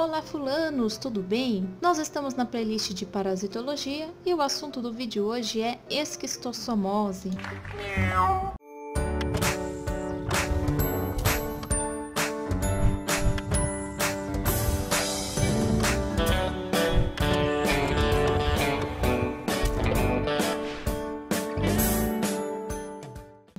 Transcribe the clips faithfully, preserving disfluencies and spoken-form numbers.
Olá fulanos, tudo bem? Nós estamos na playlist de parasitologia e o assunto do vídeo hoje é esquistossomose.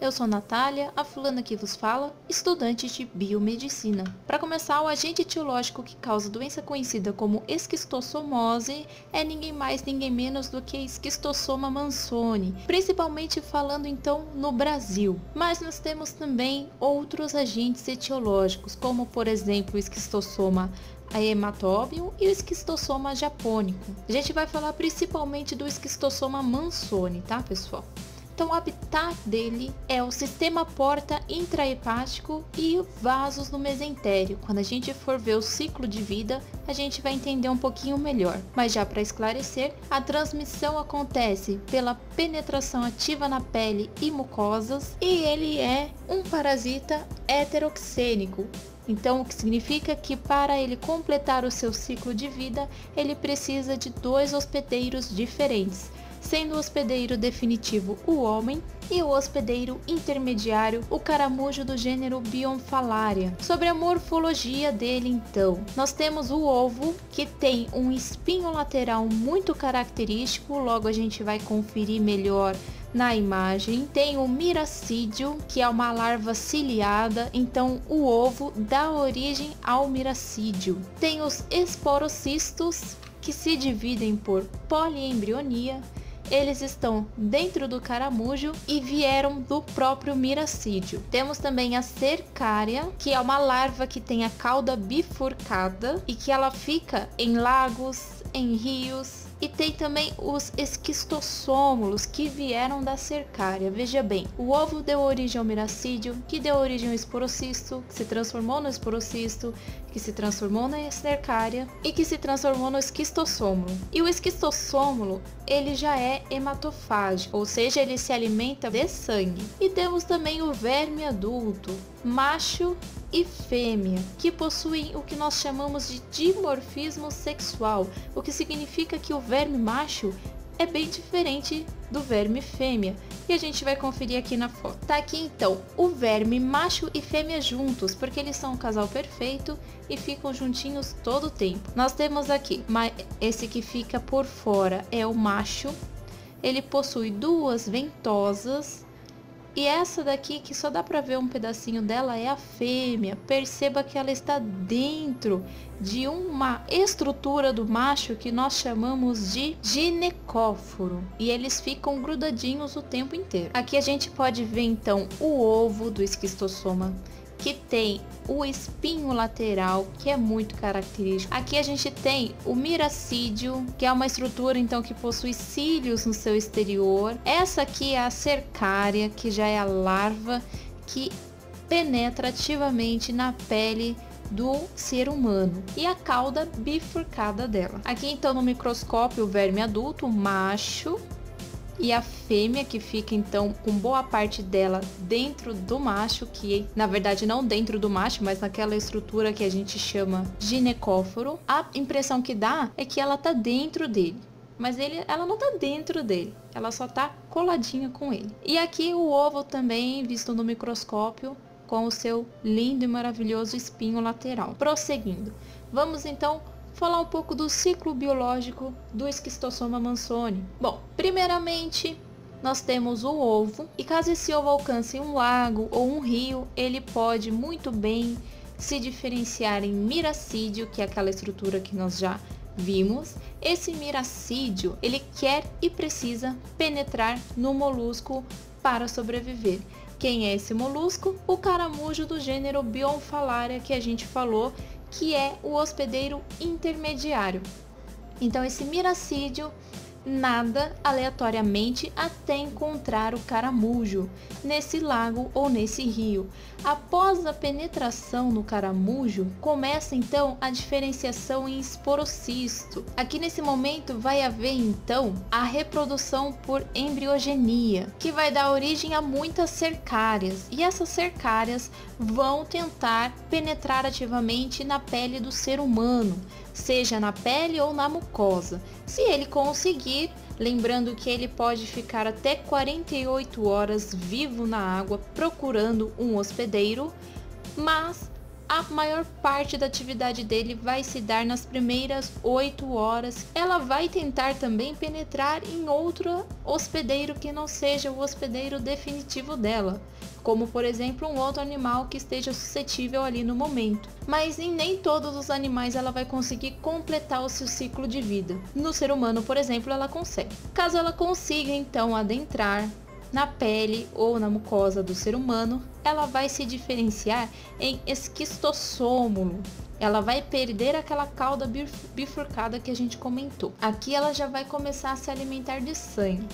Eu sou Natália, a fulana que vos fala, estudante de biomedicina. Para começar, o agente etiológico que causa doença conhecida como esquistossomose é ninguém mais, ninguém menos do que Schistosoma mansoni, principalmente falando então no Brasil. Mas nós temos também outros agentes etiológicos, como por exemplo o esquistossoma hematóbio e o esquistossoma japonicum. A gente vai falar principalmente do esquistossoma mansoni, tá pessoal? Então, o habitat dele é o sistema porta intrahepático e vasos no mesentério. Quando a gente for ver o ciclo de vida, a gente vai entender um pouquinho melhor. Mas já para esclarecer, a transmissão acontece pela penetração ativa na pele e mucosas, e ele é um parasita heteroxênico. Então, o que significa que para ele completar o seu ciclo de vida, ele precisa de dois hospedeiros diferentes, sendo o hospedeiro definitivo o homem e o hospedeiro intermediário o caramujo do gênero Biomphalaria. Sobre a morfologia dele então, nós temos o ovo, que tem um espinho lateral muito característico, logo a gente vai conferir melhor na imagem. Tem o miracídio, que é uma larva ciliada, então o ovo dá origem ao miracídio. Tem os esporocistos, que se dividem por poliembrionia. Eles estão dentro do caramujo e vieram do próprio miracídio. Temos também a cercária, que é uma larva que tem a cauda bifurcada e que ela fica em lagos, em rios. E tem também os esquistossômulos, que vieram da cercária. Veja bem, o ovo deu origem ao miracídio, que deu origem ao esporocisto, que se transformou no esporocisto, que se transformou na cercária e que se transformou no esquistossômulo. E o esquistossômulo, ele já é hematofágico, ou seja, ele se alimenta de sangue. E temos também o verme adulto, macho e fêmea, que possuem o que nós chamamos de dimorfismo sexual, o que significa que o verme macho é bem diferente do verme fêmea, e a gente vai conferir aqui na foto. Tá aqui então o verme macho e fêmea juntos, porque eles são um casal perfeito e ficam juntinhos todo o tempo. Nós temos aqui, mas esse que fica por fora é o macho, ele possui duas ventosas. E essa daqui, que só dá para ver um pedacinho dela, é a fêmea. Perceba que ela está dentro de uma estrutura do macho que nós chamamos de ginecóforo. E eles ficam grudadinhos o tempo inteiro. Aqui a gente pode ver então o ovo do esquistossoma, que tem o espinho lateral, que é muito característico. Aqui a gente tem o miracídio, que é uma estrutura então que possui cílios no seu exterior. Essa aqui é a cercária, que já é a larva que penetra ativamente na pele do ser humano, e a cauda bifurcada dela. Aqui então no microscópio o verme adulto, o macho, e a fêmea, que fica então com boa parte dela dentro do macho, que na verdade não dentro do macho, mas naquela estrutura que a gente chama ginecóforo. A impressão que dá é que ela tá dentro dele, mas ele, ela não tá dentro dele, ela só tá coladinha com ele. E aqui o ovo também, visto no microscópio, com o seu lindo e maravilhoso espinho lateral. Prosseguindo, vamos então falar um pouco do ciclo biológico do esquistossoma mansoni. Bom, primeiramente nós temos o ovo, e caso esse ovo alcance um lago ou um rio, ele pode muito bem se diferenciar em miracídio, que é aquela estrutura que nós já vimos. Esse miracídio, ele quer e precisa penetrar no molusco para sobreviver. Quem é esse molusco? O caramujo do gênero Biomphalaria, que a gente falou, que é o hospedeiro intermediário. Então esse miracídio, nada aleatoriamente até encontrar o caramujo nesse lago ou nesse rio. Após a penetração no caramujo, começa então a diferenciação em esporocisto. Aqui nesse momento vai haver então a reprodução por embriogenia, que vai dar origem a muitas cercárias, e essas cercárias vão tentar penetrar ativamente na pele do ser humano, seja na pele ou na mucosa. Se ele conseguir, lembrando que ele pode ficar até quarenta e oito horas vivo na água procurando um hospedeiro, mas a maior parte da atividade dele vai se dar nas primeiras oito horas. Ela vai tentar também penetrar em outro hospedeiro que não seja o hospedeiro definitivo dela, como por exemplo um outro animal que esteja suscetível ali no momento. Mas em nem todos os animais ela vai conseguir completar o seu ciclo de vida. No ser humano, por exemplo, ela consegue. Caso ela consiga então adentrar na pele ou na mucosa do ser humano, ela vai se diferenciar em esquistossômulo. Ela vai perder aquela cauda bifurcada que a gente comentou. Aqui ela já vai começar a se alimentar de sangue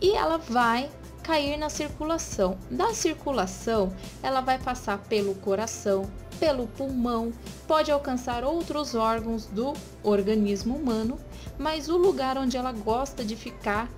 e ela vai cair na circulação. Da circulação, ela vai passar pelo coração, pelo pulmão, pode alcançar outros órgãos do organismo humano, mas o lugar onde ela gosta de ficar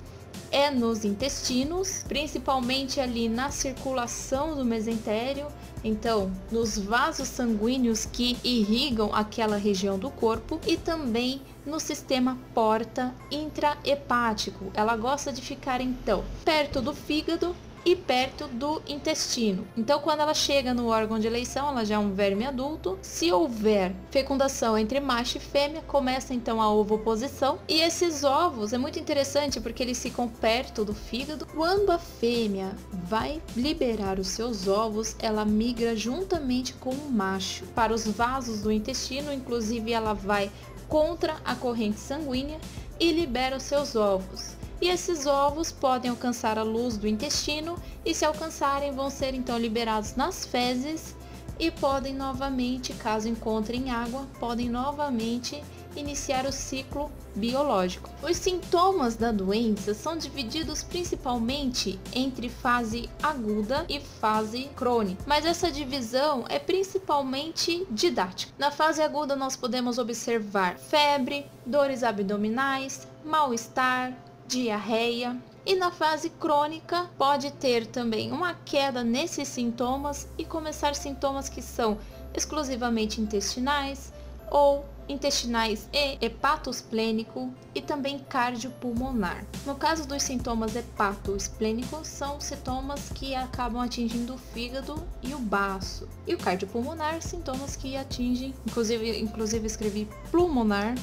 é nos intestinos, principalmente ali na circulação do mesentério, então nos vasos sanguíneos que irrigam aquela região do corpo, e também no sistema porta intrahepático. Ela gosta de ficar então perto do fígado e perto do intestino. Então quando ela chega no órgão de eleição, ela já é um verme adulto. Se houver fecundação entre macho e fêmea, começa então a ovoposição, e esses ovos é muito interessante porque eles ficam perto do fígado. Quando a fêmea vai liberar os seus ovos, ela migra juntamente com o macho para os vasos do intestino, inclusive ela vai contra a corrente sanguínea e libera os seus ovos. E esses ovos podem alcançar a luz do intestino, e se alcançarem vão ser então liberados nas fezes e podem novamente, caso encontrem água, podem novamente iniciar o ciclo biológico. Os sintomas da doença são divididos principalmente entre fase aguda e fase crônica, mas essa divisão é principalmente didática. Na fase aguda nós podemos observar febre, dores abdominais, mal-estar, diarreia, e na fase crônica pode ter também uma queda nesses sintomas e começar sintomas que são exclusivamente intestinais ou intestinais e hepatosplênico e também cardiopulmonar. No caso dos sintomas hepatosplênicos, são sintomas que acabam atingindo o fígado e o baço, e o cardiopulmonar, sintomas que atingem, inclusive, inclusive escrevi pulmonar,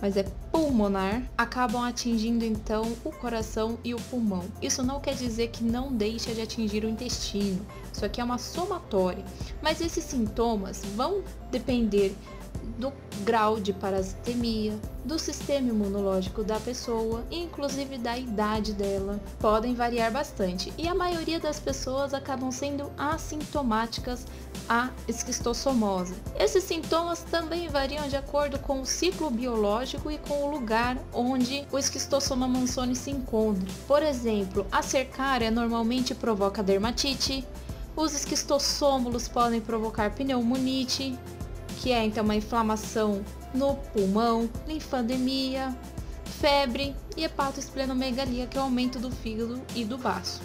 mas é pulmonar, acabam atingindo então o coração e o pulmão. Isso não quer dizer que não deixa de atingir o intestino, isso aqui é uma somatória, mas esses sintomas vão depender do grau de parasitemia, do sistema imunológico da pessoa, inclusive da idade dela, podem variar bastante, e a maioria das pessoas acabam sendo assintomáticas à esquistossomose. Esses sintomas também variam de acordo com o ciclo biológico e com o lugar onde o esquistossoma mansoni se encontra. Por exemplo, a cercária normalmente provoca dermatite, os esquistossômulos podem provocar pneumonite, que é então uma inflamação no pulmão, linfademia, febre e hepatosplenomegalia, que é o aumento do fígado e do baço.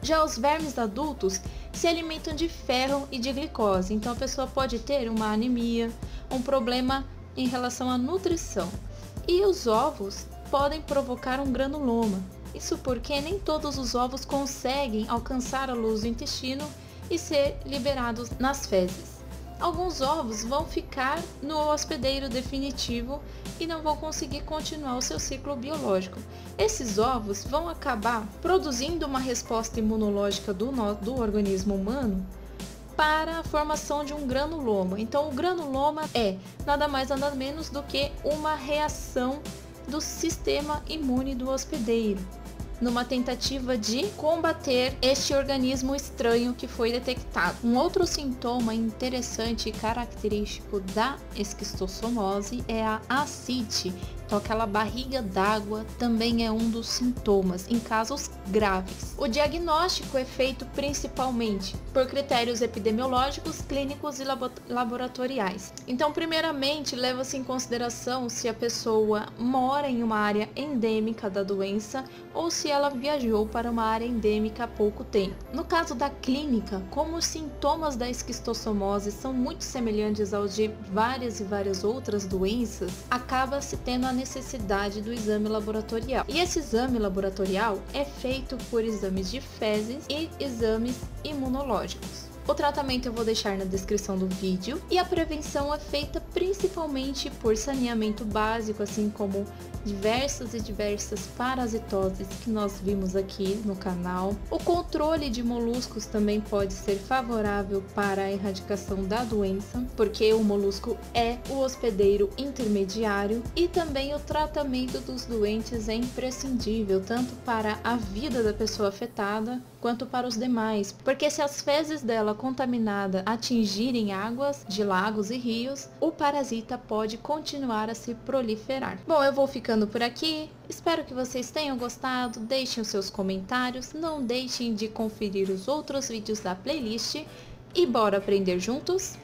Já os vermes adultos se alimentam de ferro e de glicose, então a pessoa pode ter uma anemia, um problema em relação à nutrição. E os ovos podem provocar um granuloma, isso porque nem todos os ovos conseguem alcançar a luz do intestino e ser liberados nas fezes. Alguns ovos vão ficar no hospedeiro definitivo e não vão conseguir continuar o seu ciclo biológico. Esses ovos vão acabar produzindo uma resposta imunológica do, do organismo humano para a formação de um granuloma. Então o granuloma é nada mais nada menos do que uma reação do sistema imune do hospedeiro, numa tentativa de combater este organismo estranho que foi detectado. Um outro sintoma interessante e característico da esquistossomose é a ascite, Então aquela barriga d'água também é um dos sintomas em casos graves. O diagnóstico é feito principalmente por critérios epidemiológicos, clínicos e laboratoriais. Então, primeiramente, leva-se em consideração se a pessoa mora em uma área endêmica da doença ou se ela viajou para uma área endêmica há pouco tempo. No caso da clínica, como os sintomas da esquistossomose são muito semelhantes aos de várias e várias outras doenças, acaba-se tendo a necessidade do exame laboratorial. E esse exame laboratorial é feito por exames de fezes e exames imunológicos. O tratamento eu vou deixar na descrição do vídeo, e a prevenção é feita principalmente por saneamento básico, assim como diversas e diversas parasitoses que nós vimos aqui no canal. O controle de moluscos também pode ser favorável para a erradicação da doença, porque o molusco é o hospedeiro intermediário, e também o tratamento dos doentes é imprescindível, tanto para a vida da pessoa afetada quanto para os demais, porque se as fezes dela contaminada atingirem águas de lagos e rios, o parasita pode continuar a se proliferar. Bom, eu vou ficando por aqui, espero que vocês tenham gostado, deixem os seus comentários, não deixem de conferir os outros vídeos da playlist e bora aprender juntos?